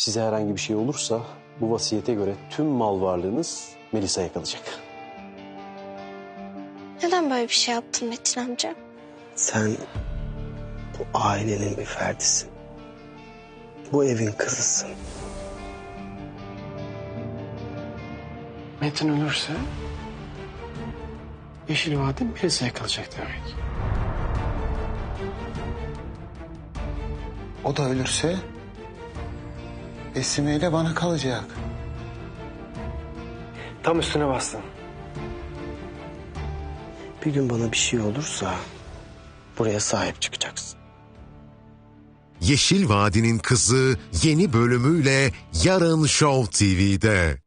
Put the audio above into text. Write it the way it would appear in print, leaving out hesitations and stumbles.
Size herhangi bir şey olursa bu vasiyete göre tüm mal varlığınız Melisa'ya kalacak. Neden böyle bir şey yaptın Metin amca? Sen bu ailenin bir ferdisin. Bu evin kızısın. Metin ölürse Yeşil Vadi Melisa'ya kalacak demek. O da ölürse Esime ile bana kalacak. Tam üstüne bastın. Bir gün bana bir şey olursa buraya sahip çıkacaksın. Yeşil Vadi'nin Kızı yeni bölümüyle yarın Show TV'de.